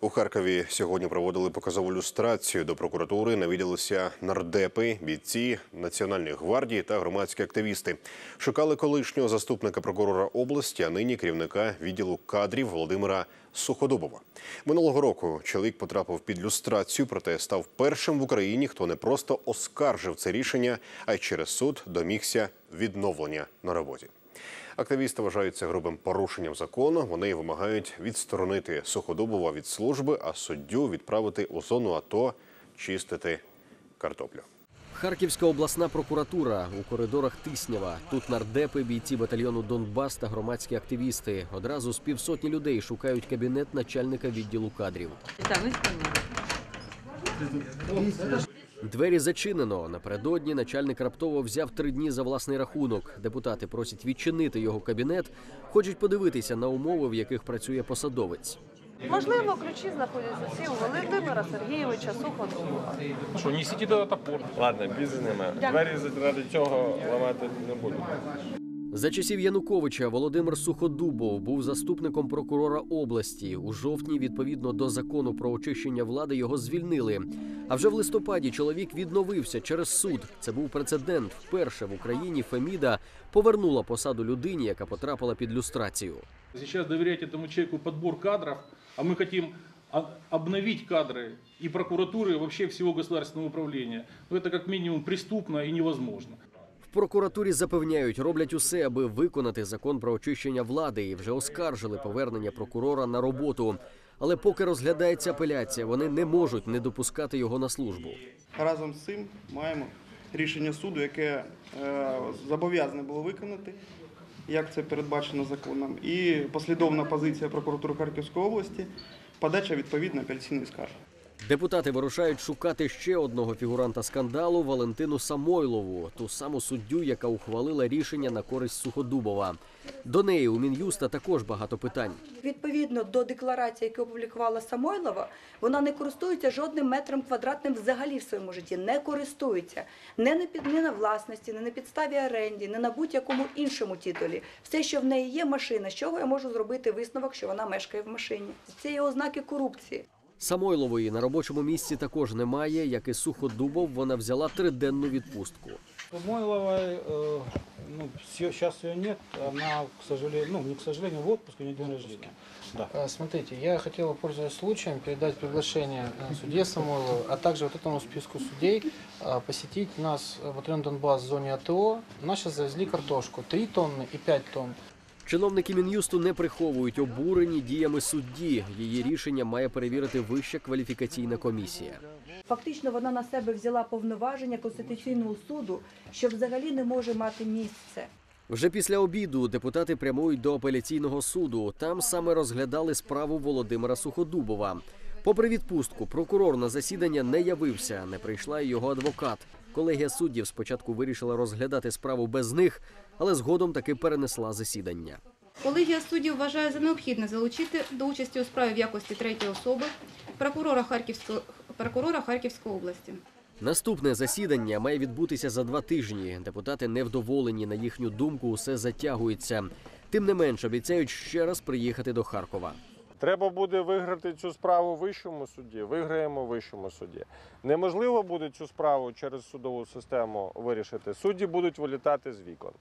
У Харкові сьогодні проводили показову люстрацію. До прокуратури навідалися нардепи, бійці Національної гвардії та громадські активісти. Шукали колишнього заступника прокурора області, а нині керівника відділу кадрів Володимира Суходубова. Минулого року чоловік потрапив під люстрацію, проте став першим в Україні, хто не просто оскаржив це рішення, а й через суд домігся відновлення на роботі. Активісти вважають це грубим порушенням закону. Вони вимагають відсторонити Суходубова від служби, а суддю відправити у зону АТО чистити картоплю. Харківська обласна прокуратура. У коридорах Тиснява. Тут нардепи, бійці батальйону «Донбас» та громадські активісти. Одразу з півсотні людей шукають кабінет начальника відділу кадрів. Двері зачинено. Напередодні начальник раптово взяв 3 дні за власний рахунок. Депутати просять відчинити його кабінет, хочуть подивитися на умови, в яких працює посадовець. Можливо, ключі знаходяться всі у Володимира Сергійовича Суходубова. Що, несіть до топор. Ладно, бізи немає. Двері заради цього ламати не буду. За часів Януковича Володимир Суходубов був заступником прокурора області. У жовтні, відповідно до закону про очищення влади, його звільнили. А вже в листопаді чоловік відновився через суд. Це був прецедент. Вперше в Україні Феміда повернула посаду людині, яка потрапила під люстрацію. Зараз довіряти цьому чоловіку підбір кадрів, а ми хочемо обновити кадри і прокуратури, і взагалі всього державного управління. Це як мінімум преступно і невозможно. В прокуратурі запевняють, роблять усе, аби виконати закон про очищення влади, і вже оскаржили повернення прокурора на роботу. Але поки розглядається апеляція, вони не можуть не допускати його на службу. Разом з цим маємо рішення суду, яке зобов'язане було виконати, як це передбачено законом, і послідовна позиція прокуратури Харківської області – подача відповідної апеляційної скарги. Депутати вирушають шукати ще одного фігуранта скандалу – Валентину Самойлову, ту саму суддю, яка ухвалила рішення на користь Суходубова. До неї у Мін'юста також багато питань. Відповідно до декларації, яку опублікувала Самойлова, вона не користується жодним метром квадратним взагалі в своєму житті. Не користується. Ні на власності, ні на підставі оренди, ні на будь-якому іншому титулі. Все, що в неї є – машина. З чого я можу зробити висновок, що вона мешкає в машині? Це є ознаки корупції. Самойлової на робочому місці також немає, як і Суходубов, вона взяла 3-денну відпустку. Самойлової, зараз її немає, вона, к сожалению, в відпуску, не день рождения. Да. Смотрите, я хотела, пользуясь случаем, передать приглашение судье Самойловой, а также вот этому списку судей, посетить нас в батальон «Донбас» в зоне АТО. Нас сейчас завезли картошку, 3 тонны и 5 тонн. Чиновники Мін'юсту не приховують обурені діями судді. Її рішення має перевірити Вища кваліфікаційна комісія. Фактично вона на себе взяла повноваження Конституційного суду, що взагалі не може мати місце. Вже після обіду депутати прямують до апеляційного суду. Там саме розглядали справу Володимира Суходубова. Попри відпустку, прокурор на засідання не явився, не прийшла й його адвокат. Колегія суддів спочатку вирішила розглядати справу без них, але згодом таки перенесла засідання. Колегія суддів вважає за необхідне залучити до участі у справі в якості третьої особи прокурора Харківської області. Наступне засідання має відбутися за 2 тижні. Депутати невдоволені, на їхню думку, усе затягується. Тим не менш, обіцяють ще раз приїхати до Харкова. Треба буде виграти цю справу в вищому суді, виграємо в вищому суді. Неможливо буде цю справу через судову систему вирішити. Судді будуть вилітати з вікон.